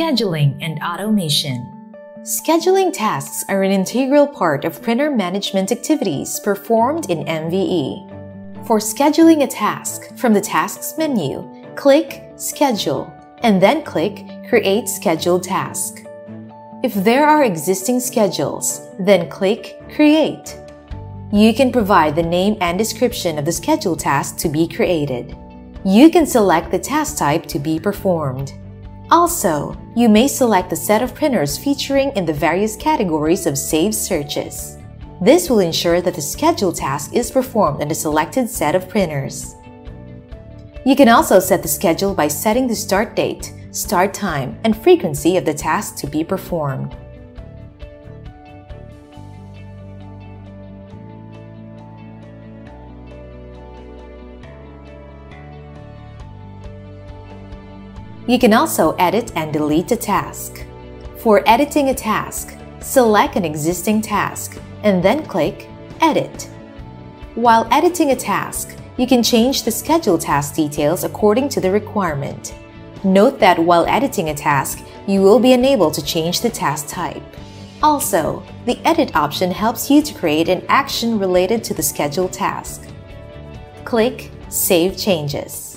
scheduling, and automation. Scheduling tasks are an integral part of printer management activities performed in MVE. For scheduling a task, from the Tasks menu, click Schedule, and then click Create Scheduled Task. If there are existing schedules, then click Create. You can provide the name and description of the scheduled task to be created. You can select the task type to be performed. Also, you may select the set of printers featuring in the various categories of saved searches. This will ensure that the scheduled task is performed on the selected set of printers. You can also set the schedule by setting the start date, start time, and frequency of the task to be performed. You can also edit and delete a task. For editing a task, select an existing task and then click Edit. While editing a task, you can change the scheduled task details according to the requirement. Note that while editing a task, you will be unable to change the task type. Also, the Edit option helps you to create an action related to the scheduled task. Click Save Changes.